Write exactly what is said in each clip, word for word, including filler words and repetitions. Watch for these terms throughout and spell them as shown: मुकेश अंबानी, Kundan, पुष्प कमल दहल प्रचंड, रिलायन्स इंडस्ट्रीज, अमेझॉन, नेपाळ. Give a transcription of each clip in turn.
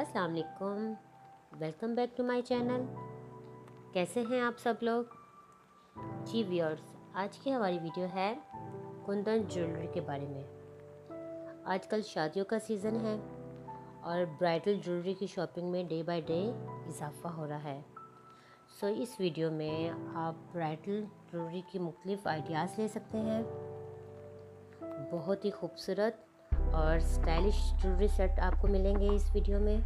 अस्सलाम वालेकुम, welcome back to my channel. कैसे हैं आप सब लोग जी व्यूअर्स। आज की हमारी वीडियो है कुंदन ज्वेलरी के बारे में। आजकल शादियों का सीज़न है और ब्राइडल ज्वेलरी की शॉपिंग में डे बाय डे इजाफा हो रहा है। सो इस वीडियो में आप ब्राइडल ज्वेलरी की मुख्तलिफ आइडियाज़ ले सकते हैं। बहुत ही खूबसूरत और स्टाइलिश ज्वेलरी सेट आपको मिलेंगे इस वीडियो में।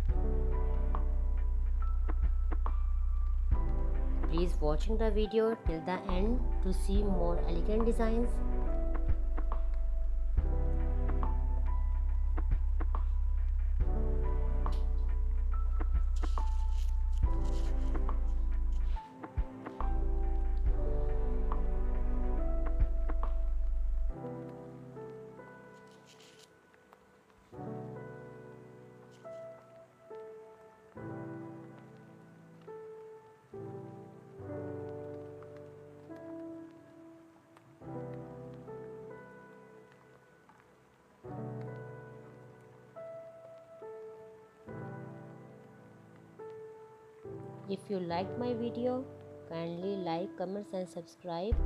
Please watching the video till the end to see more elegant designs. If you like my video, kindly like, comment and subscribe.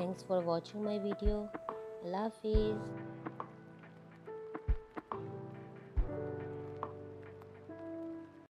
Thanks for watching my video. Allah Hafiz.